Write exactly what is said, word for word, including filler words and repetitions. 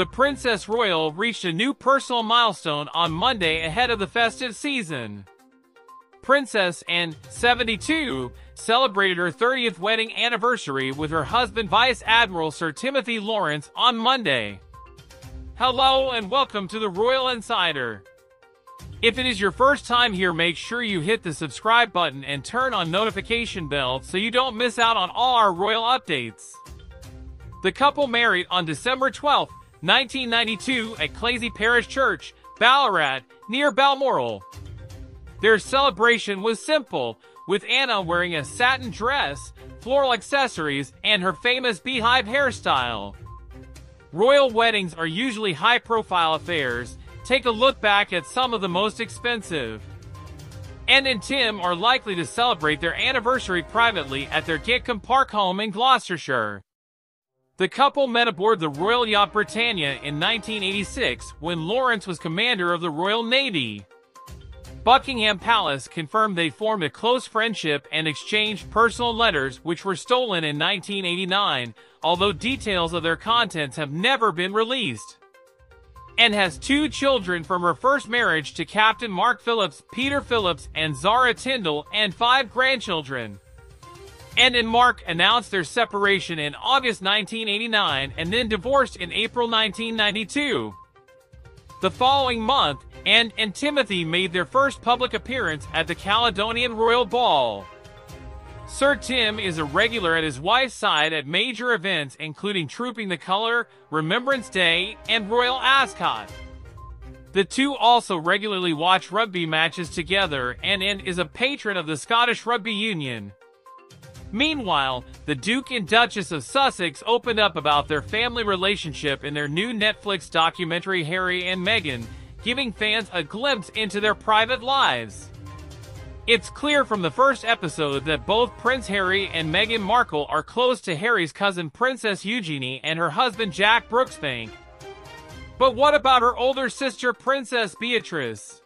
The Princess Royal reached a new personal milestone on Monday ahead of the festive season. Princess Anne, seventy-two, celebrated her thirtieth wedding anniversary with her husband Vice Admiral Sir Timothy Lawrence on Monday. Hello and welcome to the Royal Insider. If it is your first time here, make sure you hit the subscribe button and turn on notification bell so you don't miss out on all our royal updates. The couple married on December twelfth, nineteen ninety-two at Claysey Parish Church, Ballarat, near Balmoral. Their celebration was simple, with Anna wearing a satin dress, floral accessories, and her famous beehive hairstyle. Royal weddings are usually high-profile affairs. Take a look back at some of the most expensive. Anne and Tim are likely to celebrate their anniversary privately at their Getcombe Park home in Gloucestershire. The couple met aboard the Royal Yacht Britannia in nineteen eighty-six when Lawrence was commander of the Royal Navy. Buckingham Palace confirmed they formed a close friendship and exchanged personal letters which were stolen in nineteen eighty-nine, although details of their contents have never been released. Anne has two children from her first marriage to Captain Mark Phillips, Peter Phillips, and Zara Tyndall, and five grandchildren. Anne and Mark announced their separation in August nineteen eighty-nine and then divorced in April nineteen ninety-two. The following month, Anne and Timothy made their first public appearance at the Caledonian Royal Ball. Sir Tim is a regular at his wife's side at major events including Trooping the Colour, Remembrance Day, and Royal Ascot. The two also regularly watch rugby matches together, and Anne is a patron of the Scottish Rugby Union. Meanwhile, the Duke and Duchess of Sussex opened up about their family relationship in their new Netflix documentary Harry and Meghan, giving fans a glimpse into their private lives. It's clear from the first episode that both Prince Harry and Meghan Markle are close to Harry's cousin Princess Eugenie and her husband Jack Brooksbank. But what about her older sister Princess Beatrice?